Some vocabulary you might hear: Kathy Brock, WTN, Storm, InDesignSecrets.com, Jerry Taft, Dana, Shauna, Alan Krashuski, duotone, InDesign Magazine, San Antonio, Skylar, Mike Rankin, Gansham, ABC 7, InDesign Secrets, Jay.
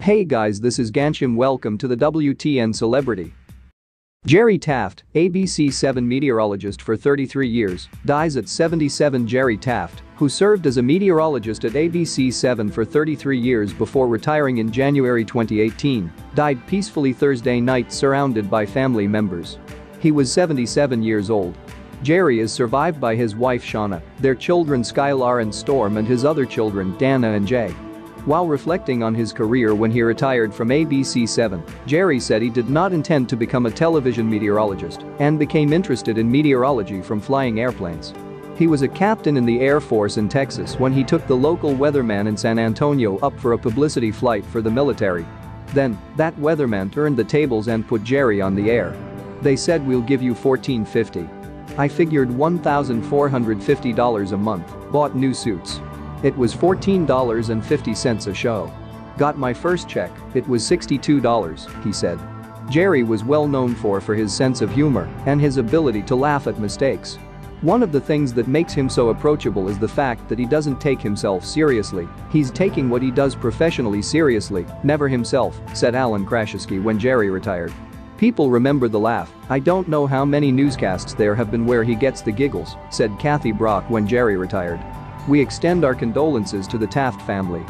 Hey guys, this is Gansham, welcome to the WTN Celebrity. Jerry Taft, ABC 7 meteorologist for 33 years, dies at 77. Jerry Taft, who served as a meteorologist at ABC 7 for 33 years before retiring in January 2018, died peacefully Thursday night surrounded by family members. He was 77 years old. Jerry is survived by his wife Shauna, their children Skylar and Storm, and his other children Dana and Jay. While reflecting on his career when he retired from ABC 7, Jerry said he did not intend to become a television meteorologist and became interested in meteorology from flying airplanes. He was a captain in the Air Force in Texas when he took the local weatherman in San Antonio up for a publicity flight for the military. Then, that weatherman turned the tables and put Jerry on the air. They said, "We'll give you $1,450. I figured $1,450 a month, bought new suits. It was $14.50 a show. Got my first check, it was $62, he said. Jerry was well known for his sense of humor and his ability to laugh at mistakes. One of the things that makes him so approachable is the fact that he doesn't take himself seriously. He's taking what he does professionally seriously, never himself," said Alan Krashuski when Jerry retired. "People remember the laugh. I don't know how many newscasts there have been where he gets the giggles," said Kathy Brock when Jerry retired. We extend our condolences to the Taft family.